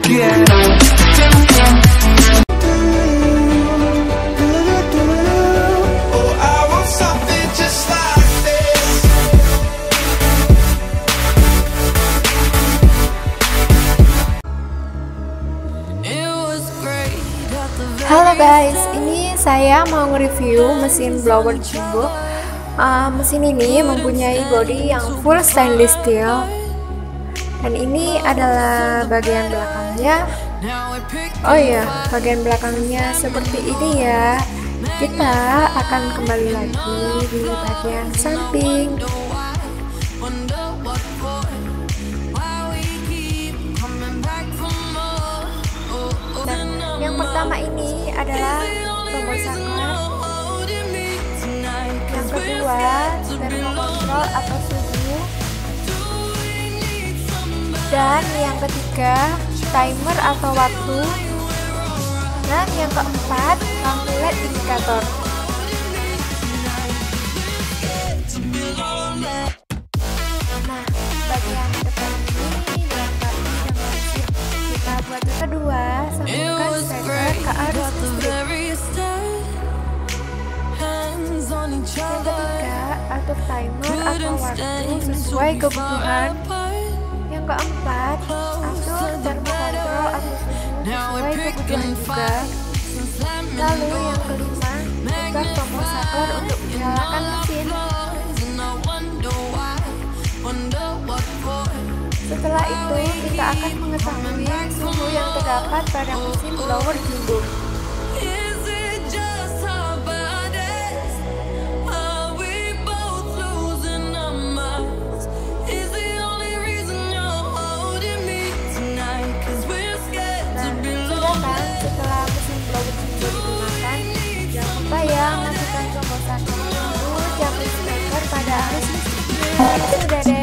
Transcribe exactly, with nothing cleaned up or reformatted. te quiero. Halo guys, ini saya mau nge-review mesin blower jumbo. Uh, mesin ini mempunyai bodi yang full stainless steel, dan ini adalah bagian belakangnya. Oh iya, bagian belakangnya seperti ini ya. Kita akan kembali lagi di bagian samping. Yang pertama ini adalah pemrosekan, yang kedua termokontrol atau suhu, dan yang ketiga timer atau waktu, dan yang keempat lampu L E D indikator. Nah, bagian depan ini dan bagian depan kita buat yang kedua. Yang ketiga, atur timer atau waktu sesuai kebutuhan. Yang keempat, atur termokontrol atau suhu sesuai kebutuhan juga. Lalu yang kelima, ubah pemrosekan untuk menyalakan mesin. Setelah itu, kita akan mengetahui suhu yang terdapat pada mesin blower jumbo. Sudah